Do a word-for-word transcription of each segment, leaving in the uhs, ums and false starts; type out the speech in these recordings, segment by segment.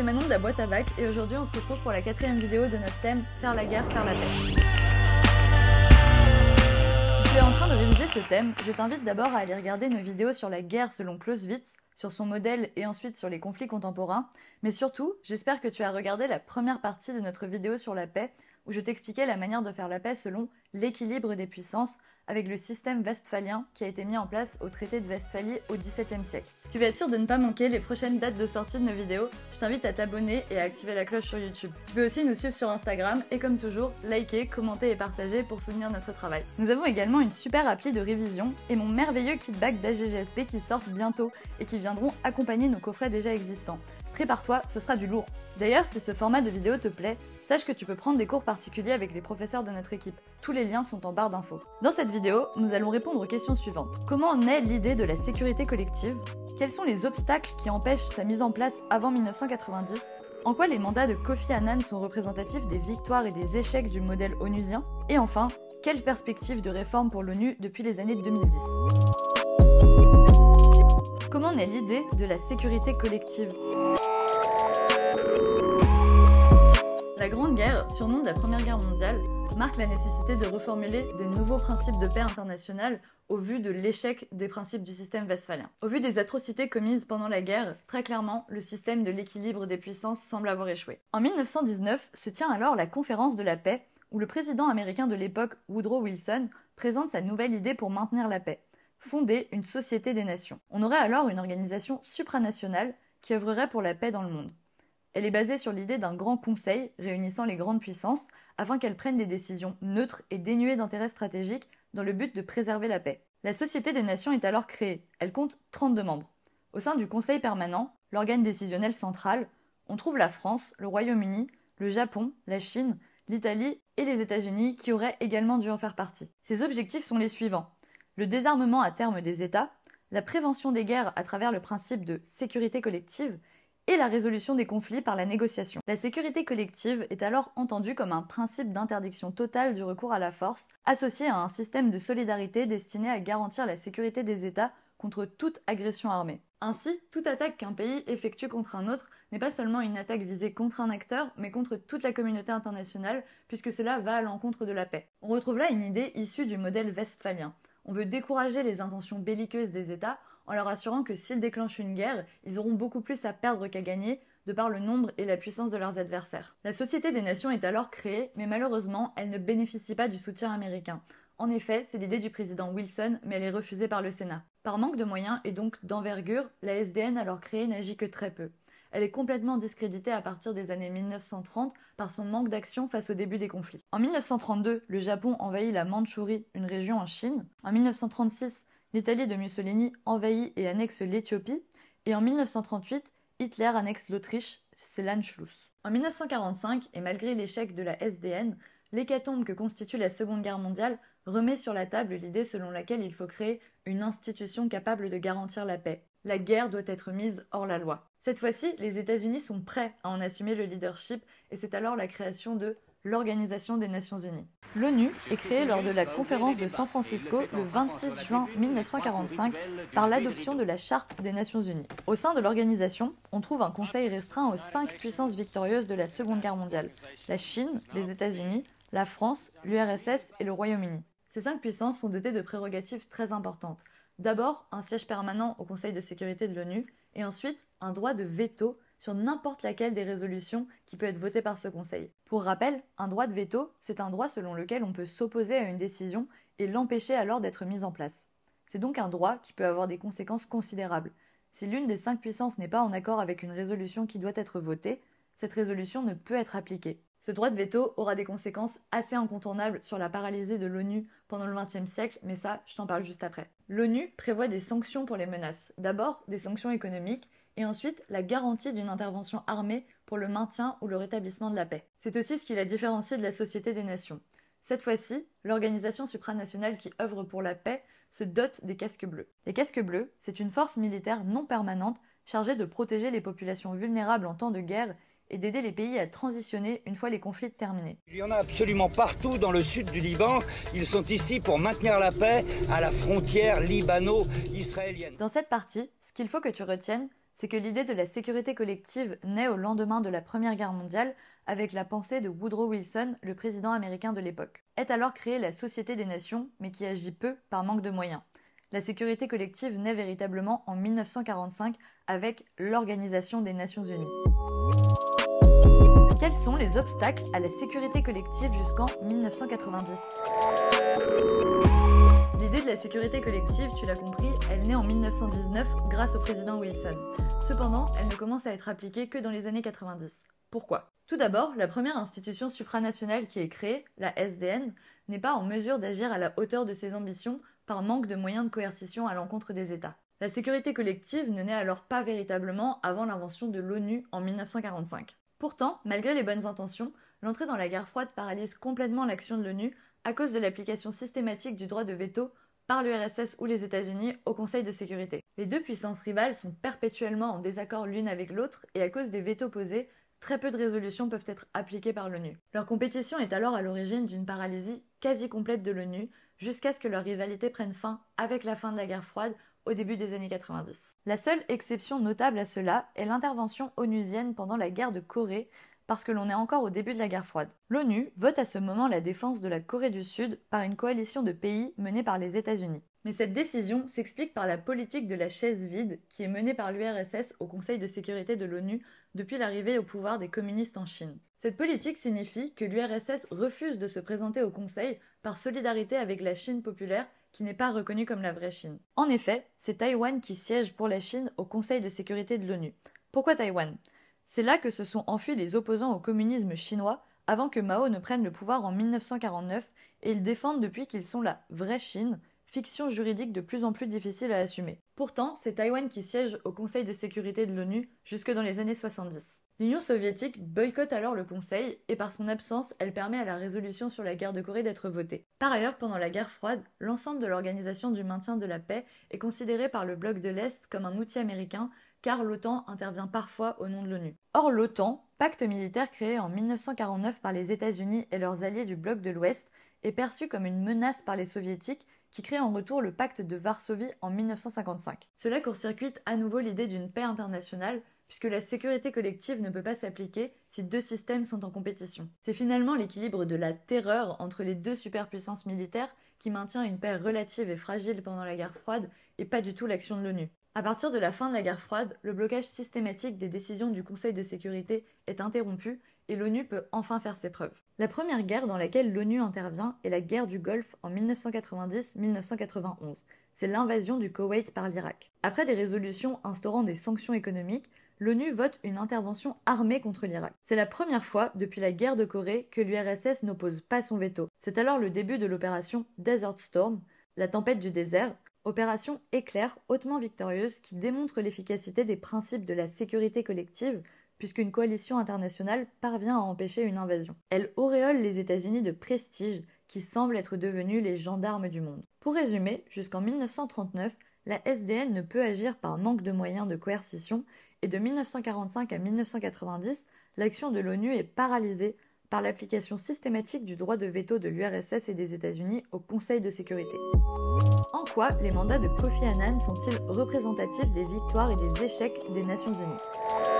c'est Manon de la boîte à bac et aujourd'hui on se retrouve pour la quatrième vidéo de notre thème « Faire la guerre, faire la paix ». Si tu es en train de réviser ce thème, je t'invite d'abord à aller regarder nos vidéos sur la guerre selon Clausewitz, sur son modèle et ensuite sur les conflits contemporains, mais surtout, j'espère que tu as regardé la première partie de notre vidéo sur la paix, où je t'expliquais la manière de faire la paix selon l'équilibre des puissances avec le système westphalien qui a été mis en place au traité de Westphalie au dix-septième siècle. Tu vas être sûr de ne pas manquer les prochaines dates de sortie de nos vidéos, je t'invite à t'abonner et à activer la cloche sur YouTube. Tu peux aussi nous suivre sur Instagram et comme toujours, liker, commenter et partager pour soutenir notre travail. Nous avons également une super appli de révision et mon merveilleux kit bag d'A G G S P qui sortent bientôt et qui viendront accompagner nos coffrets déjà existants. Prépare-toi, ce sera du lourd. D'ailleurs, si ce format de vidéo te plaît, sache que tu peux prendre des cours particuliers avec les professeurs de notre équipe. Tous les liens sont en barre d'infos. Dans cette vidéo, nous allons répondre aux questions suivantes. Comment naît l'idée de la sécurité collective? Quels sont les obstacles qui empêchent sa mise en place avant mille neuf cent quatre-vingt-dix? En quoi les mandats de Kofi Annan sont représentatifs des victoires et des échecs du modèle onusien? Et enfin, quelles perspectives de réforme pour l'ONU depuis les années deux mille dix? Comment naît l'idée de la sécurité collective? La Grande Guerre, surnom de la Première Guerre mondiale, marque la nécessité de reformuler des nouveaux principes de paix internationale au vu de l'échec des principes du système westphalien. Au vu des atrocités commises pendant la guerre, très clairement, le système de l'équilibre des puissances semble avoir échoué. En mille neuf cent dix-neuf se tient alors la Conférence de la Paix, où le président américain de l'époque, Woodrow Wilson, présente sa nouvelle idée pour maintenir la paix, fonder une Société des Nations. On aurait alors une organisation supranationale qui œuvrerait pour la paix dans le monde. Elle est basée sur l'idée d'un grand conseil réunissant les grandes puissances afin qu'elles prennent des décisions neutres et dénuées d'intérêt stratégique dans le but de préserver la paix. La Société des Nations est alors créée. Elle compte trente-deux membres. Au sein du Conseil permanent, l'organe décisionnel central, on trouve la France, le Royaume-Uni, le Japon, la Chine, l'Italie et les États-Unis qui auraient également dû en faire partie. Ses objectifs sont les suivants. Le désarmement à terme des États, la prévention des guerres à travers le principe de sécurité collective et la résolution des conflits par la négociation. La sécurité collective est alors entendue comme un principe d'interdiction totale du recours à la force, associé à un système de solidarité destiné à garantir la sécurité des États contre toute agression armée. Ainsi, toute attaque qu'un pays effectue contre un autre n'est pas seulement une attaque visée contre un acteur, mais contre toute la communauté internationale, puisque cela va à l'encontre de la paix. On retrouve là une idée issue du modèle westphalien. On veut décourager les intentions belliqueuses des États en leur assurant que s'ils déclenchent une guerre, ils auront beaucoup plus à perdre qu'à gagner, de par le nombre et la puissance de leurs adversaires. La Société des Nations est alors créée, mais malheureusement, elle ne bénéficie pas du soutien américain. En effet, c'est l'idée du président Wilson, mais elle est refusée par le Sénat. Par manque de moyens et donc d'envergure, la S D N alors créée n'agit que très peu. Elle est complètement discréditée à partir des années mille neuf cent trente par son manque d'action face au début des conflits. En mille neuf cent trente-deux, le Japon envahit la Mandchourie, une région en Chine. En mille neuf cent trente-six, l'Italie de Mussolini envahit et annexe l'Éthiopie, et en mille neuf cent trente-huit, Hitler annexe l'Autriche, c'est l'Anschluss. En mille neuf cent quarante-cinq, et malgré l'échec de la S D N, l'hécatombe que constitue la Seconde Guerre mondiale remet sur la table l'idée selon laquelle il faut créer une institution capable de garantir la paix. La guerre doit être mise hors la loi. Cette fois-ci, les États-Unis sont prêts à en assumer le leadership, et c'est alors la création de l'Organisation des Nations Unies. L'ONU est créée lors de la conférence de San Francisco le vingt-six juin mille neuf cent quarante-cinq par l'adoption de la Charte des Nations Unies. Au sein de l'organisation, on trouve un conseil restreint aux cinq puissances victorieuses de la Seconde Guerre mondiale, la Chine, les États-Unis, la France, l'U R S S et le Royaume-Uni. Ces cinq puissances sont dotées de prérogatives très importantes. D'abord, un siège permanent au Conseil de sécurité de l'ONU et ensuite un droit de veto sur n'importe laquelle des résolutions qui peut être votée par ce Conseil. Pour rappel, un droit de veto, c'est un droit selon lequel on peut s'opposer à une décision et l'empêcher alors d'être mise en place. C'est donc un droit qui peut avoir des conséquences considérables. Si l'une des cinq puissances n'est pas en accord avec une résolution qui doit être votée, cette résolution ne peut être appliquée. Ce droit de veto aura des conséquences assez incontournables sur la paralysie de l'ONU pendant le vingtième siècle, mais ça, je t'en parle juste après. L'ONU prévoit des sanctions pour les menaces. D'abord, des sanctions économiques, et ensuite la garantie d'une intervention armée pour le maintien ou le rétablissement de la paix. C'est aussi ce qui la différencie de la Société des Nations. Cette fois-ci, l'organisation supranationale qui œuvre pour la paix se dote des Casques Bleus. Les Casques Bleus, c'est une force militaire non permanente chargée de protéger les populations vulnérables en temps de guerre et d'aider les pays à transitionner une fois les conflits terminés. Il y en a absolument partout dans le sud du Liban. Ils sont ici pour maintenir la paix à la frontière libano-israélienne. Dans cette partie, ce qu'il faut que tu retiennes, c'est que l'idée de la sécurité collective naît au lendemain de la Première Guerre mondiale avec la pensée de Woodrow Wilson, le président américain de l'époque. Est alors créée la Société des Nations, mais qui agit peu par manque de moyens. La sécurité collective naît véritablement en mille neuf cent quarante-cinq avec l'Organisation des Nations Unies. Quels sont les obstacles à la sécurité collective jusqu'en mille neuf cent quatre-vingt-dix? L'idée de la sécurité collective, tu l'as compris, elle naît en mille neuf cent dix-neuf grâce au président Wilson. Cependant, elle ne commence à être appliquée que dans les années quatre-vingt-dix. Pourquoi? Tout d'abord, la première institution supranationale qui est créée, la S D N, n'est pas en mesure d'agir à la hauteur de ses ambitions par manque de moyens de coercition à l'encontre des États. La sécurité collective ne naît alors pas véritablement avant l'invention de l'ONU en mille neuf cent quarante-cinq. Pourtant, malgré les bonnes intentions, l'entrée dans la guerre froide paralyse complètement l'action de l'ONU à cause de l'application systématique du droit de veto par l'U R S S ou les États-Unis au Conseil de sécurité. Les deux puissances rivales sont perpétuellement en désaccord l'une avec l'autre et à cause des vétos posés, très peu de résolutions peuvent être appliquées par l'ONU. Leur compétition est alors à l'origine d'une paralysie quasi complète de l'ONU jusqu'à ce que leur rivalité prenne fin avec la fin de la guerre froide au début des années quatre-vingt-dix. La seule exception notable à cela est l'intervention onusienne pendant la guerre de Corée, parce que l'on est encore au début de la guerre froide. L'ONU vote à ce moment la défense de la Corée du Sud par une coalition de pays menée par les États-Unis. Mais cette décision s'explique par la politique de la chaise vide qui est menée par l'U R S S au Conseil de sécurité de l'ONU depuis l'arrivée au pouvoir des communistes en Chine. Cette politique signifie que l'U R S S refuse de se présenter au Conseil par solidarité avec la Chine populaire qui n'est pas reconnue comme la vraie Chine. En effet, c'est Taïwan qui siège pour la Chine au Conseil de sécurité de l'ONU. Pourquoi Taïwan? C'est là que se sont enfuis les opposants au communisme chinois avant que Mao ne prenne le pouvoir en mille neuf cent quarante-neuf et ils défendent depuis qu'ils sont la vraie Chine, fiction juridique de plus en plus difficile à assumer. Pourtant, c'est Taïwan qui siège au Conseil de sécurité de l'ONU jusque dans les années soixante-dix. L'Union soviétique boycotte alors le Conseil et par son absence, elle permet à la résolution sur la guerre de Corée d'être votée. Par ailleurs, pendant la guerre froide, l'ensemble de l'Organisation du maintien de la paix est considéré par le bloc de l'Est comme un outil américain car l'OTAN intervient parfois au nom de l'ONU. Or l'OTAN, pacte militaire créé en mille neuf cent quarante-neuf par les États-Unis et leurs alliés du bloc de l'Ouest, est perçu comme une menace par les soviétiques qui crée en retour le pacte de Varsovie en mille neuf cent cinquante-cinq. Cela court-circuite à nouveau l'idée d'une paix internationale, puisque la sécurité collective ne peut pas s'appliquer si deux systèmes sont en compétition. C'est finalement l'équilibre de la terreur entre les deux superpuissances militaires qui maintient une paix relative et fragile pendant la guerre froide, et pas du tout l'action de l'ONU. À partir de la fin de la guerre froide, le blocage systématique des décisions du Conseil de sécurité est interrompu et l'ONU peut enfin faire ses preuves. La première guerre dans laquelle l'ONU intervient est la guerre du Golfe en mille neuf cent quatre-vingt-dix à mille neuf cent quatre-vingt-onze. C'est l'invasion du Koweït par l'Irak. Après des résolutions instaurant des sanctions économiques, l'ONU vote une intervention armée contre l'Irak. C'est la première fois depuis la guerre de Corée que l'U R S S n'oppose pas son veto. C'est alors le début de l'opération Desert Storm, la tempête du désert, opération éclair hautement victorieuse qui démontre l'efficacité des principes de la sécurité collective puisqu'une coalition internationale parvient à empêcher une invasion. Elle auréole les États-Unis de prestige qui semblent être devenus les gendarmes du monde. Pour résumer, jusqu'en mille neuf cent trente-neuf, la S D N ne peut agir par manque de moyens de coercition et de mille neuf cent quarante-cinq à mille neuf cent quatre-vingt-dix, l'action de l'ONU est paralysée par l'application systématique du droit de veto de l'U R S S et des États-Unis au Conseil de sécurité. En quoi les mandats de Kofi Annan sont-ils représentatifs des victoires et des échecs des Nations Unies?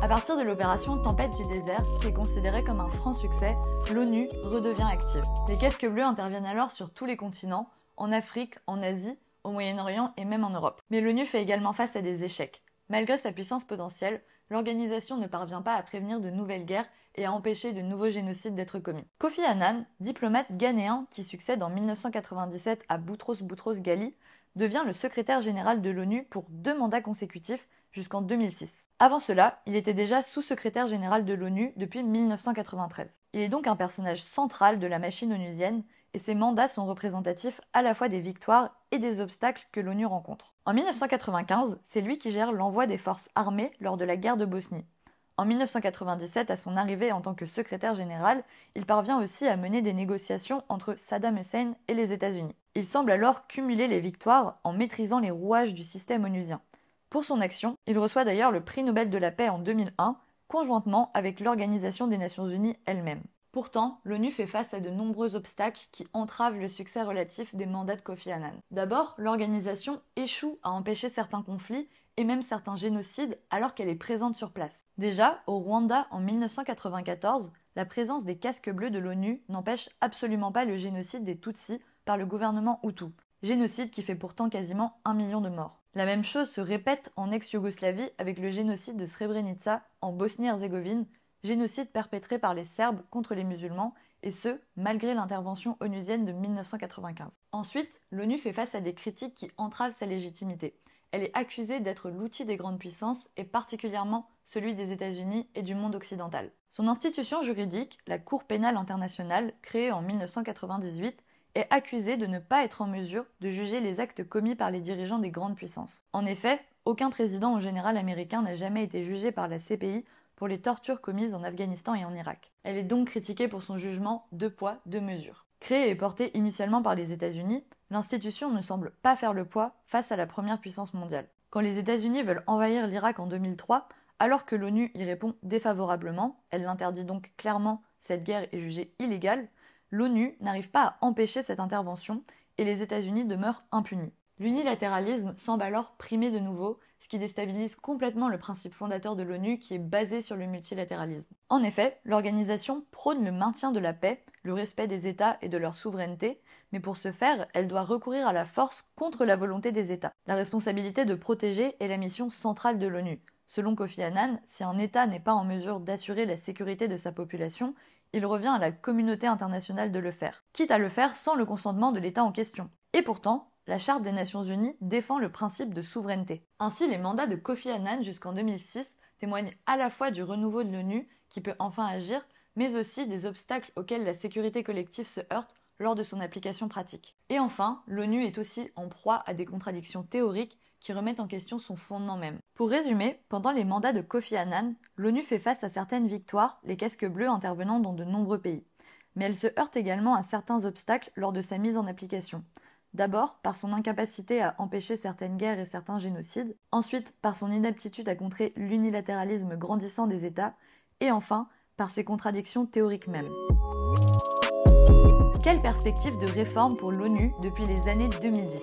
À partir de l'opération Tempête du désert, qui est considérée comme un franc succès, l'ONU redevient active. Les Casques Bleus interviennent alors sur tous les continents, en Afrique, en Asie, au Moyen-Orient et même en Europe. Mais l'ONU fait également face à des échecs. Malgré sa puissance potentielle, l'organisation ne parvient pas à prévenir de nouvelles guerres et à empêcher de nouveaux génocides d'être commis. Kofi Annan, diplomate ghanéen qui succède en mille neuf cent quatre-vingt-dix-sept à Boutros Boutros Ghali, devient le secrétaire général de l'ONU pour deux mandats consécutifs jusqu'en deux mille six. Avant cela, il était déjà sous-secrétaire général de l'ONU depuis mille neuf cent quatre-vingt-treize. Il est donc un personnage central de la machine onusienne et ses mandats sont représentatifs à la fois des victoires et des obstacles que l'ONU rencontre. En mille neuf cent quatre-vingt-quinze, c'est lui qui gère l'envoi des forces armées lors de la guerre de Bosnie. En mille neuf cent quatre-vingt-dix-sept, à son arrivée en tant que secrétaire général, il parvient aussi à mener des négociations entre Saddam Hussein et les États-Unis. Il semble alors cumuler les victoires en maîtrisant les rouages du système onusien. Pour son action, il reçoit d'ailleurs le prix Nobel de la paix en deux mille un, conjointement avec l'Organisation des Nations Unies elle-même. Pourtant, l'ONU fait face à de nombreux obstacles qui entravent le succès relatif des mandats de Kofi Annan. D'abord, l'organisation échoue à empêcher certains conflits et même certains génocides alors qu'elle est présente sur place. Déjà, au Rwanda en mille neuf cent quatre-vingt-quatorze, la présence des casques bleus de l'ONU n'empêche absolument pas le génocide des Tutsis par le gouvernement Hutu, génocide qui fait pourtant quasiment un million de morts. La même chose se répète en ex-Yougoslavie avec le génocide de Srebrenica en Bosnie-Herzégovine, génocide perpétré par les Serbes contre les musulmans, et ce, malgré l'intervention onusienne de mille neuf cent quatre-vingt-quinze. Ensuite, l'ONU fait face à des critiques qui entravent sa légitimité. Elle est accusée d'être l'outil des grandes puissances, et particulièrement celui des États-Unis et du monde occidental. Son institution juridique, la Cour pénale internationale, créée en mille neuf cent quatre-vingt-dix-huit, est accusée de ne pas être en mesure de juger les actes commis par les dirigeants des grandes puissances. En effet, aucun président ou général américain n'a jamais été jugé par la C P I pour les tortures commises en Afghanistan et en Irak. Elle est donc critiquée pour son jugement deux poids, deux mesures. Créée et portée initialement par les États-Unis, l'institution ne semble pas faire le poids face à la première puissance mondiale. Quand les États-Unis veulent envahir l'Irak en deux mille trois, alors que l'ONU y répond défavorablement, elle l'interdit donc clairement, cette guerre est jugée illégale, l'ONU n'arrive pas à empêcher cette intervention et les États-Unis demeurent impunis. L'unilatéralisme semble alors primer de nouveau, ce qui déstabilise complètement le principe fondateur de l'ONU qui est basé sur le multilatéralisme. En effet, l'organisation prône le maintien de la paix, le respect des États et de leur souveraineté, mais pour ce faire, elle doit recourir à la force contre la volonté des États. La responsabilité de protéger est la mission centrale de l'ONU. Selon Kofi Annan, si un État n'est pas en mesure d'assurer la sécurité de sa population, il revient à la communauté internationale de le faire, quitte à le faire sans le consentement de l'État en question. Et pourtant, la Charte des Nations Unies défend le principe de souveraineté. Ainsi, les mandats de Kofi Annan jusqu'en deux mille six témoignent à la fois du renouveau de l'ONU, qui peut enfin agir, mais aussi des obstacles auxquels la sécurité collective se heurte lors de son application pratique. Et enfin, l'ONU est aussi en proie à des contradictions théoriques qui remettent en question son fondement même. Pour résumer, pendant les mandats de Kofi Annan, l'ONU fait face à certaines victoires, les casques bleus intervenant dans de nombreux pays. Mais elle se heurte également à certains obstacles lors de sa mise en application. D'abord, par son incapacité à empêcher certaines guerres et certains génocides. Ensuite, par son inaptitude à contrer l'unilatéralisme grandissant des États. Et enfin, par ses contradictions théoriques mêmes. Quelle perspective de réforme pour l'ONU depuis les années deux mille dix?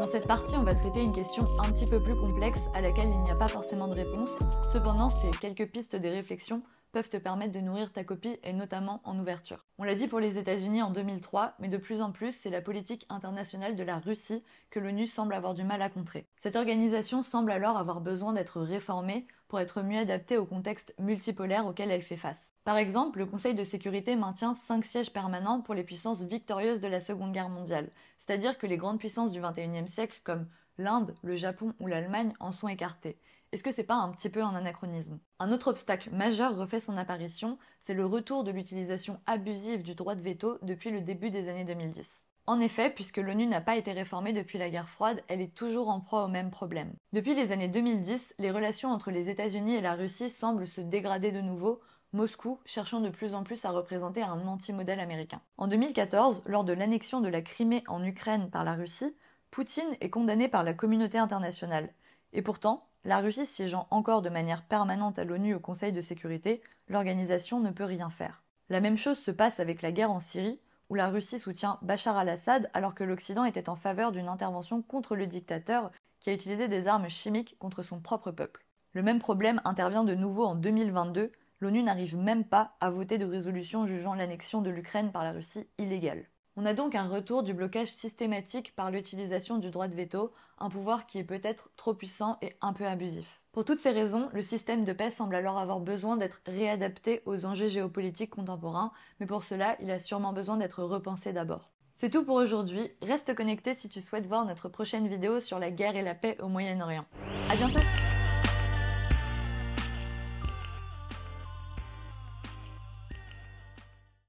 Dans cette partie, on va traiter une question un petit peu plus complexe à laquelle il n'y a pas forcément de réponse. Cependant, c'est quelques pistes des réflexions peuvent te permettre de nourrir ta copie, et notamment en ouverture. On l'a dit pour les États-Unis en deux mille trois, mais de plus en plus, c'est la politique internationale de la Russie que l'ONU semble avoir du mal à contrer. Cette organisation semble alors avoir besoin d'être réformée pour être mieux adaptée au contexte multipolaire auquel elle fait face. Par exemple, le Conseil de sécurité maintient cinq sièges permanents pour les puissances victorieuses de la Seconde Guerre mondiale, c'est-à-dire que les grandes puissances du vingt et unième siècle, comme l'Inde, le Japon ou l'Allemagne, en sont écartées. Est-ce que c'est pas un petit peu un anachronisme? Un autre obstacle majeur refait son apparition, c'est le retour de l'utilisation abusive du droit de veto depuis le début des années deux mille dix. En effet, puisque l'ONU n'a pas été réformée depuis la guerre froide, elle est toujours en proie au même problème. Depuis les années deux mille dix, les relations entre les États-Unis et la Russie semblent se dégrader de nouveau, Moscou cherchant de plus en plus à représenter un anti-modèle américain. En deux mille quatorze, lors de l'annexion de la Crimée en Ukraine par la Russie, Poutine est condamné par la communauté internationale. Et pourtant, la Russie siégeant encore de manière permanente à l'ONU au Conseil de sécurité, l'organisation ne peut rien faire. La même chose se passe avec la guerre en Syrie, où la Russie soutient Bachar al-Assad alors que l'Occident était en faveur d'une intervention contre le dictateur qui a utilisé des armes chimiques contre son propre peuple. Le même problème intervient de nouveau en deux mille vingt-deux, l'ONU n'arrive même pas à voter de résolution jugeant l'annexion de l'Ukraine par la Russie illégale. On a donc un retour du blocage systématique par l'utilisation du droit de veto, un pouvoir qui est peut-être trop puissant et un peu abusif. Pour toutes ces raisons, le système de paix semble alors avoir besoin d'être réadapté aux enjeux géopolitiques contemporains, mais pour cela, il a sûrement besoin d'être repensé d'abord. C'est tout pour aujourd'hui, reste connecté si tu souhaites voir notre prochaine vidéo sur la guerre et la paix au Moyen-Orient. À bientôt!